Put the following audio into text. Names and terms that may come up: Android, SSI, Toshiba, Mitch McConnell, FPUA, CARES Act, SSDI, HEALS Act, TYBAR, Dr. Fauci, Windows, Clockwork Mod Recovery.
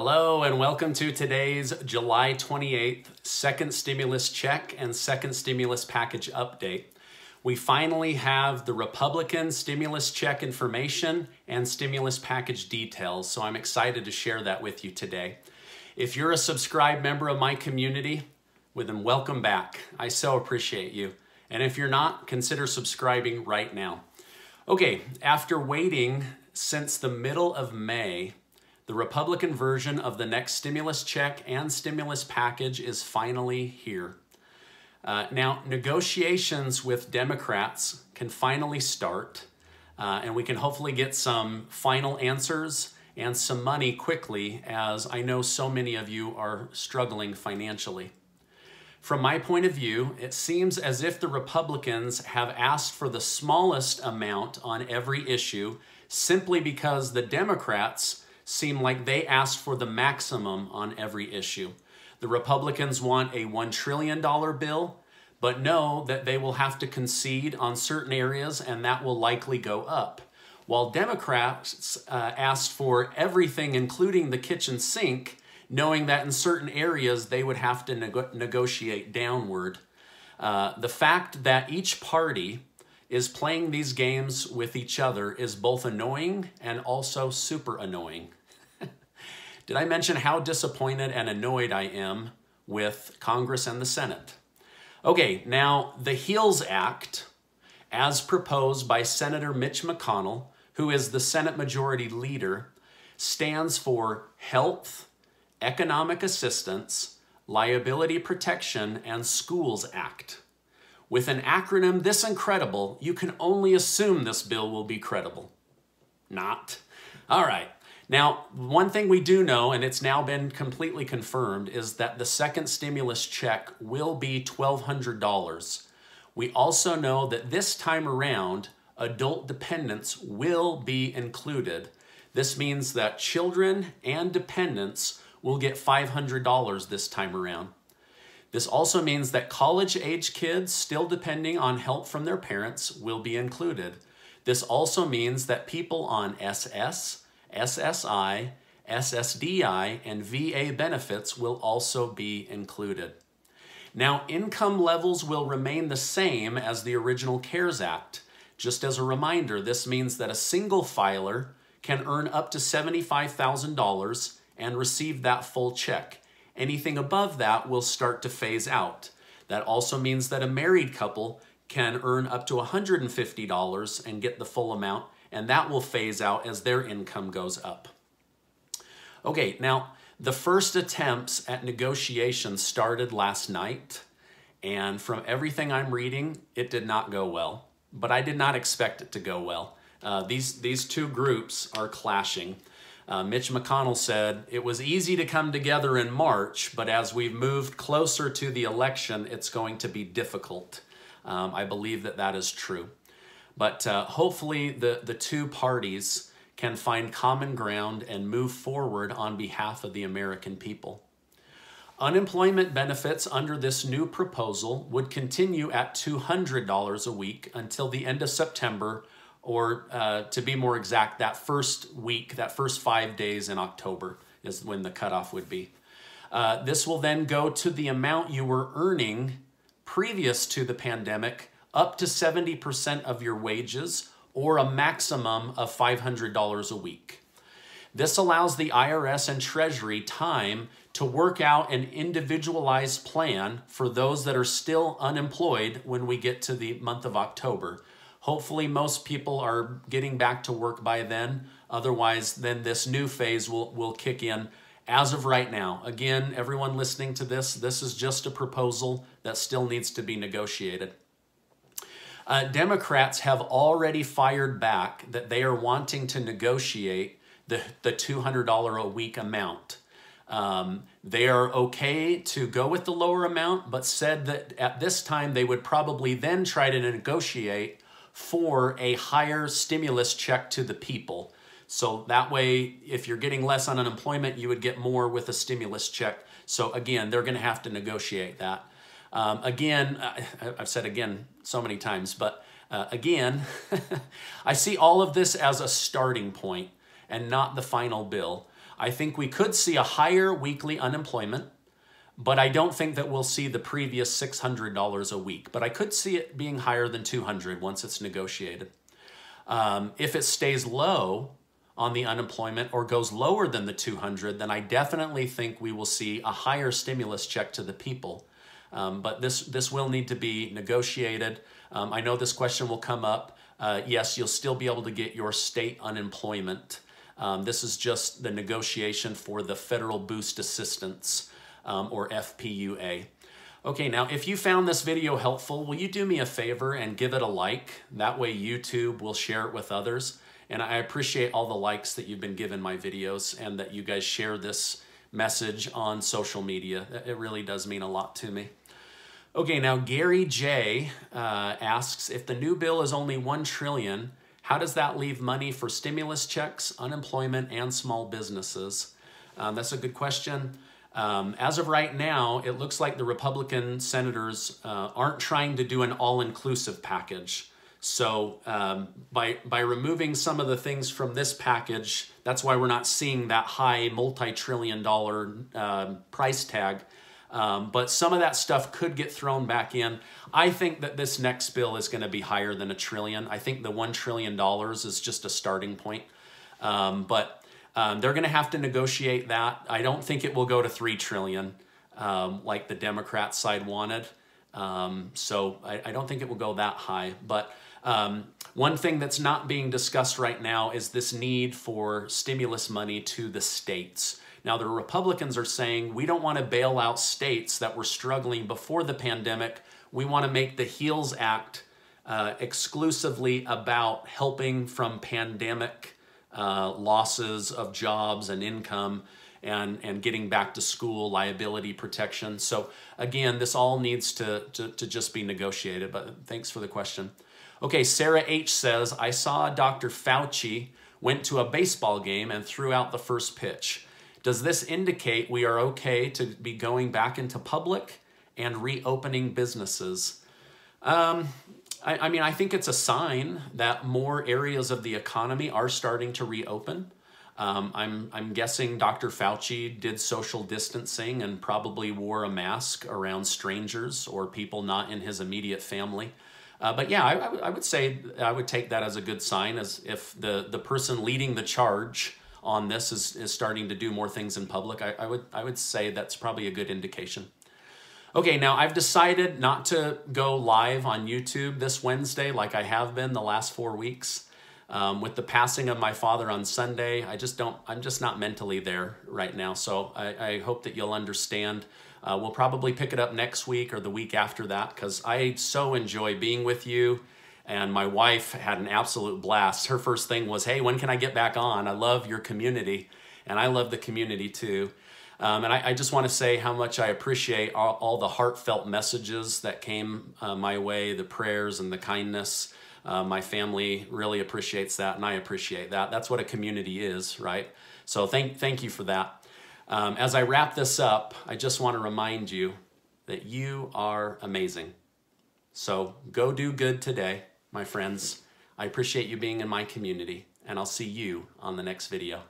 Hello and welcome to today's July 28th second stimulus check and second stimulus package update. We finally have the Republican stimulus check information and stimulus package details, so I'm excited to share that with you today. If you're a subscribed member of my community, well then welcome back. I so appreciate you. And if you're not, consider subscribing right now. Okay, after waiting since the middle of May, the Republican version of the next stimulus check and stimulus package is finally here. Now, negotiations with Democrats can finally start, and we can hopefully get some final answers and some money quickly, as I know so many of you are struggling financially. From my point of view, it seems as if the Republicans have asked for the smallest amount on every issue simply because the Democrats seem like they asked for the maximum on every issue. The Republicans want a $1 trillion bill, but know that they will have to concede on certain areas and that will likely go up. While Democrats asked for everything, including the kitchen sink, knowing that in certain areas they would have to negotiate downward. The fact that each party is playing these games with each other is both annoying and also super annoying. Did I mention how disappointed and annoyed I am with Congress and the Senate? Okay, now the HEALS Act, as proposed by Senator Mitch McConnell, who is the Senate Majority Leader, stands for Health, Economic Assistance, Liability Protection, and Schools Act. With an acronym this incredible, you can only assume this bill will be credible. Not. All right. Now, one thing we do know, and it's now been completely confirmed, is that the second stimulus check will be $1,200. We also know that this time around, adult dependents will be included. This means that children and dependents will get $500 this time around. This also means that college-age kids still depending on help from their parents will be included. This also means that people on SS, SSI, SSDI, and VA benefits will also be included. Now, income levels will remain the same as the original CARES Act. Just as a reminder, this means that a single filer can earn up to $75,000 and receive that full check. Anything above that will start to phase out. That also means that a married couple can earn up to $150 and get the full amount, and that will phase out as their income goes up. Okay, now the first attempts at negotiations started last night, and from everything I'm reading, it did not go well. But I did not expect it to go well. These two groups are clashing. Mitch McConnell said, "It was easy to come together in March, but as we've moved closer to the election, it's going to be difficult." I believe that that is true. But hopefully the two parties can find common ground and move forward on behalf of the American people. Unemployment benefits under this new proposal would continue at $200 a week until the end of September, or to be more exact, that first week, that first 5 days in October is when the cutoff would be. This will then go to the amount you were earning previous to the pandemic, up to 70% of your wages, or a maximum of $500 a week. This allows the IRS and Treasury time to work out an individualized plan for those that are still unemployed when we get to the month of October. Hopefully most people are getting back to work by then. Otherwise, then this new phase will kick in as of right now. Again, everyone listening to this, this is just a proposal that still needs to be negotiated. Democrats have already fired back that they are wanting to negotiate the $200 a week amount. They are okay to go with the lower amount, but said that at this time they would probably then try to negotiate for a higher stimulus check to the people. So that way, if you're getting less on unemployment, you would get more with a stimulus check. So again, they're going to have to negotiate that. Again, I've said again so many times, but again, I see all of this as a starting point and not the final bill. I think we could see a higher weekly unemployment, but I don't think that we'll see the previous $600 a week. But I could see it being higher than $200 once it's negotiated. If it stays low on the unemployment or goes lower than the $200, then I definitely think we will see a higher stimulus check to the people. But this will need to be negotiated. I know this question will come up. Yes, you'll still be able to get your state unemployment. This is just the negotiation for the federal boost assistance, or FPUA. Okay, now if you found this video helpful, will you do me a favor and give it a like? That way YouTube will share it with others. And I appreciate all the likes that you've been giving my videos and that you guys share this message on social media. It really does mean a lot to me. Okay, now Gary J asks, if the new bill is only $1 trillion, how does that leave money for stimulus checks, unemployment, and small businesses? That's a good question. As of right now, it looks like the Republican senators aren't trying to do an all-inclusive package. So by removing some of the things from this package, that's why we're not seeing that high multi-trillion dollar price tag. But some of that stuff could get thrown back in. I think that this next bill is going to be higher than $1 trillion. I think the $1 trillion is just a starting point. They're going to have to negotiate that. I don't think it will go to $3 trillion like the Democrat side wanted. So I don't think it will go that high. But one thing that's not being discussed right now is this need for stimulus money to the states. Now, the Republicans are saying, we don't want to bail out states that were struggling before the pandemic. We want to make the HEALS Act exclusively about helping from pandemic losses of jobs and income and getting back to school, liability protection. So again, this all needs to just be negotiated, but thanks for the question. Okay, Sarah H says, I saw Dr. Fauci went to a baseball game and threw out the first pitch. Does this indicate we are okay to be going back into public and reopening businesses? I mean, I think it's a sign that more areas of the economy are starting to reopen. I'm guessing Dr. Fauci did social distancing and probably wore a mask around strangers or people not in his immediate family. But yeah, I would say I would take that as a good sign, as if the person leading the charge on this is starting to do more things in public. I would say that's probably a good indication. Okay, now I've decided not to go live on YouTube this Wednesday like I have been the last 4 weeks. With the passing of my father on Sunday, I'm just not mentally there right now. So I hope that you'll understand. We'll probably pick it up next week or the week after that, because I so enjoy being with you. And my wife had an absolute blast. Her first thing was, hey, when can I get back on? I love your community. And I love the community too. And I just want to say how much I appreciate all the heartfelt messages that came my way, the prayers and the kindness. My family really appreciates that, and I appreciate that. That's what a community is, right? So thank you for that. As I wrap this up, I just want to remind you that you are amazing. So go do good today, my friends. I appreciate you being in my community, and I'll see you on the next video.